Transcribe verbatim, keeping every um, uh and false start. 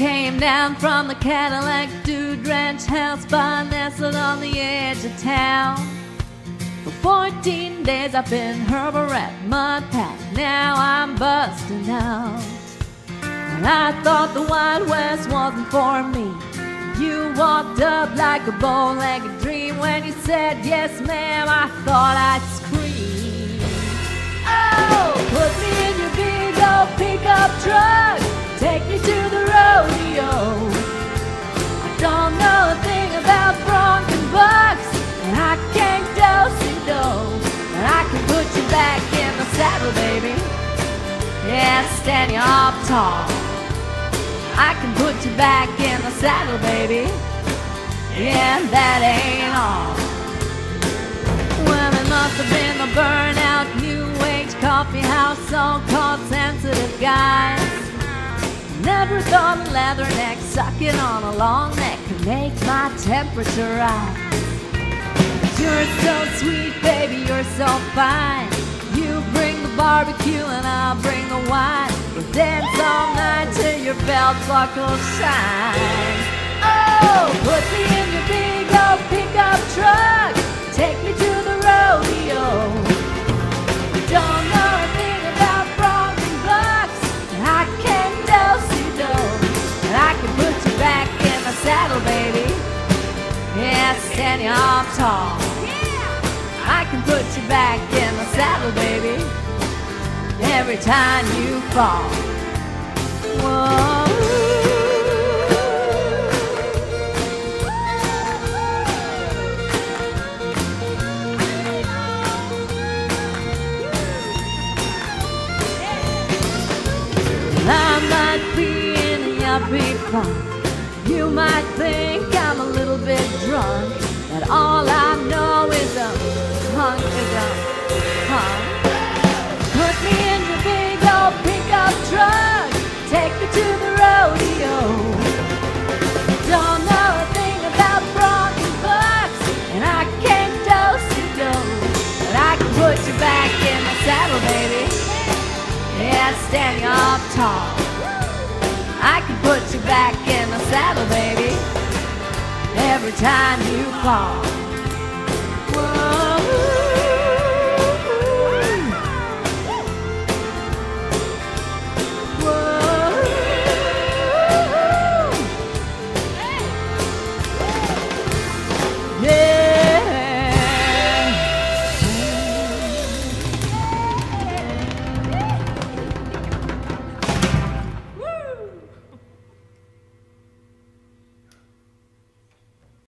came down from the Cadillac dew-drenched house bar nestled on the edge of town. For fourteen days I've been herber at Mud Pack, now I'm busting out. And I thought the Wild West wasn't for me. You walked up like a bow-legged dream. When you said yes ma'am, I thought I'd scream. Oh, put me in your big old pickup truck, take me to the rodeo. I don't know a thing about bronc and bucks, and I can't do-si-do, but I can put you back in the saddle, baby. Yeah, stand you up tall, I can put you back in the saddle, baby. Yeah, that ain't all. Well, it must have been the burnout, new age coffee house, so-called sensitive guys. Never thought a leather neck sucking on a long neck could make my temperature rise. You're so sweet, baby, you're so fine. You bring the barbecue and I'll bring the wine. We'll dance all night till your belt buckles shine. Oh, put me in your big old pickup truck, take me to the rodeo. Don't know a thing about frogs and bucks, and I can't and I can put you back in the saddle, baby. Yeah, stand you up tall. Yeah. I can put you back in the saddle, baby, every time you fall. Whoa. You might think I'm a little bit drunk, but all I know is a hunk of dump, huh? Put me in your big old pickup truck, take me to the rodeo. Don't know a thing about bronc and bucks, and I can't do-si-do, but I can put you back in the saddle, baby. Yeah, stand you up tall, I can put you back in the saddle, baby, every time you fall.